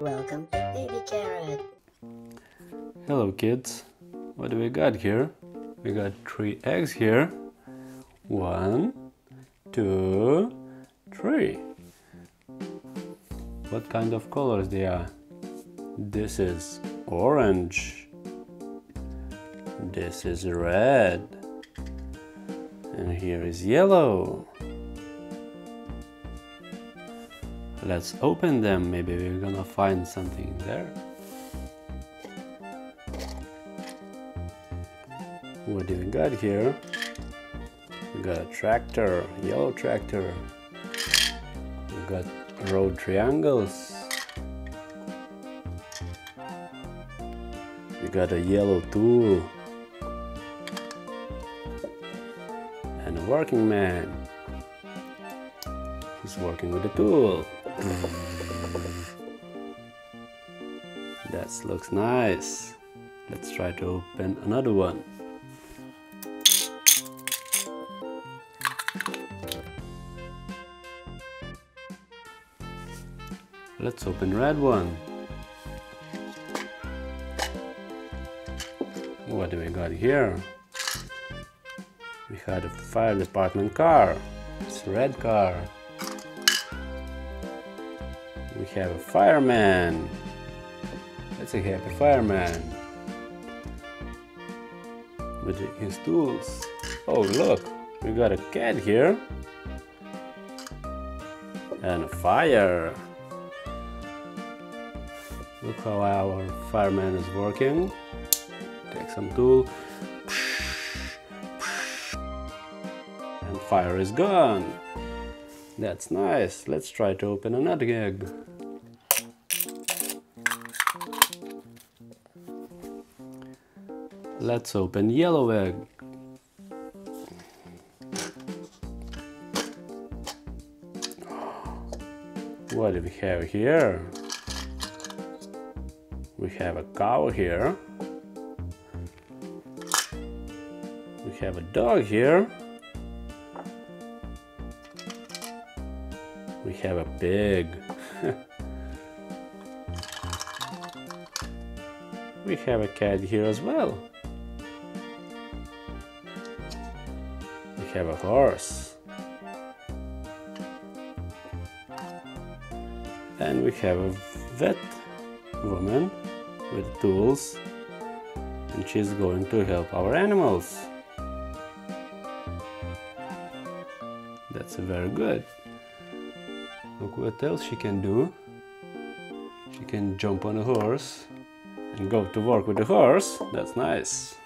Welcome to Baby Carrot. Hello kids. What do we got here? We got 3 eggs here. 1, 2, 3. What kind of colors they are? This is orange. This is red. And here is yellow. Let's open them. Maybe we're gonna find something there. What do we got here? We got a tractor, yellow tractor. We got road triangles. We got a yellow tool. And a working man. He's working with a tool. That looks nice. Let's try to open another one. Let's open red one. What do we got here? We had a fire department car. It's a red car. We have a fireman. That's a happy fireman. With his tools. Oh look, we got a cat here. And a fire. Look how our fireman is working. Take some tool. And fire is gone. That's nice. Let's try to open another egg. Let's open yellow egg. What do we have here? We have a cow here. We have a dog here. We have a pig. We have a cat here as well. We have a horse. And we have a vet woman with tools, and she's going to help our animals. That's very good. Look what else she can do. She can jump on a horse and go to work with the horse. That's nice.